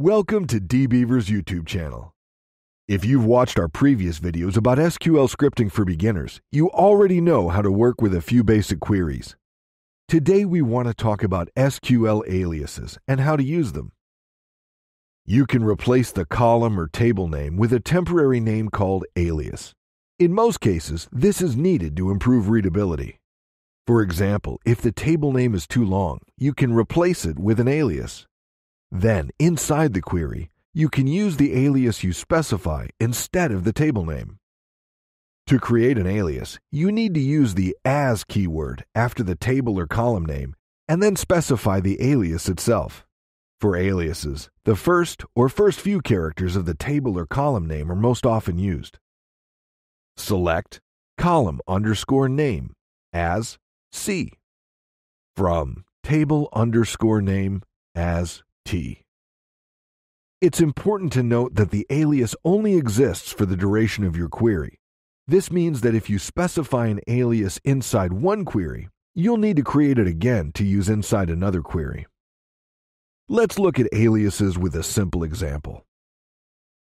Welcome to DBeaver's YouTube channel. If you've watched our previous videos about SQL scripting for beginners, you already know how to work with a few basic queries. Today we want to talk about SQL aliases and how to use them. You can replace the column or table name with a temporary name called alias. In most cases, this is needed to improve readability. For example, if the table name is too long, you can replace it with an alias. Then, inside the query, you can use the alias you specify instead of the table name. To create an alias, you need to use the as keyword after the table or column name and then specify the alias itself. For aliases, the first or first few characters of the table or column name are most often used. Select column_name as C from table_name as T. It's important to note that the alias only exists for the duration of your query. This means that if you specify an alias inside one query, you'll need to create it again to use inside another query. Let's look at aliases with a simple example.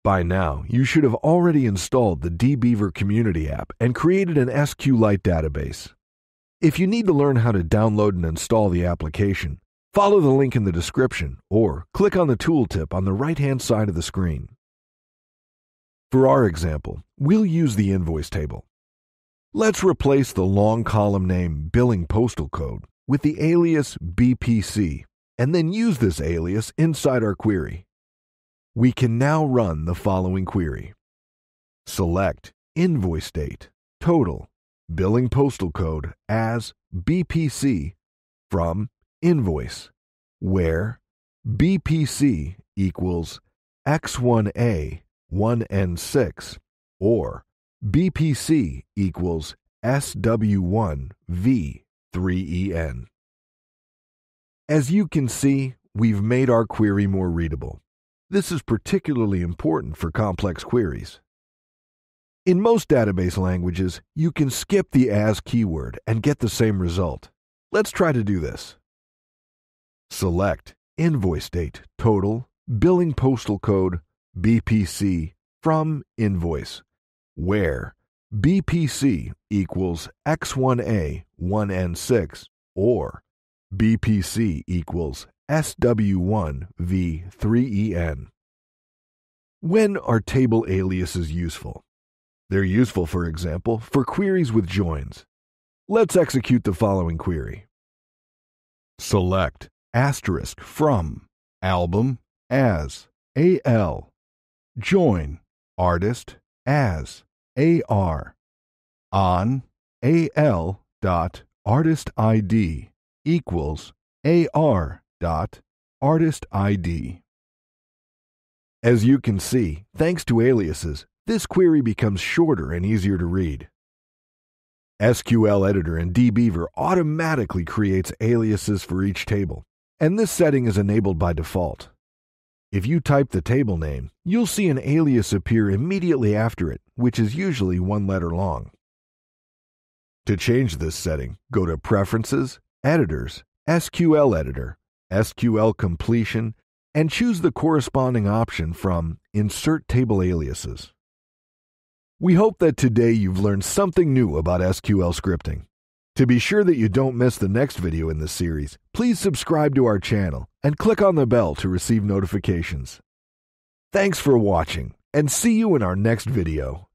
By now, you should have already installed the DBeaver community app and created an SQLite database. If you need to learn how to download and install the application, follow the link in the description or click on the tooltip on the right-hand side of the screen. For our example, we'll use the invoice table. Let's replace the long column name Billing Postal Code with the alias BPC and then use this alias inside our query. We can now run the following query. Select invoice date total Billing Postal Code as BPC from invoice where BPC equals X1A1N6 or BPC equals SW1V3EN. As you can see, we've made our query more readable. This is particularly important for complex queries. In most database languages, you can skip the as keyword and get the same result. Let's try to do this. Select invoice date total Billing Postal Code BPC from invoice where BPC equals X1A1N6 or BPC equals SW1V3EN. When are table aliases useful? They're useful, for example, for queries with joins. Let's execute the following query. Select asterisk from album as AL join artist as AR on AL dot artist ID equals AR dot artist ID. As you can see, thanks to aliases, this query becomes shorter and easier to read. SQL Editor and DBeaver automatically creates aliases for each table, and this setting is enabled by default. If you type the table name, you'll see an alias appear immediately after it, which is usually one letter long. To change this setting, go to Preferences, Editors, SQL Editor, SQL Completion, and choose the corresponding option from Insert Table Aliases. We hope that today you've learned something new about SQL scripting. To be sure that you don't miss the next video in this series, please subscribe to our channel and click on the bell to receive notifications. Thanks for watching, and see you in our next video.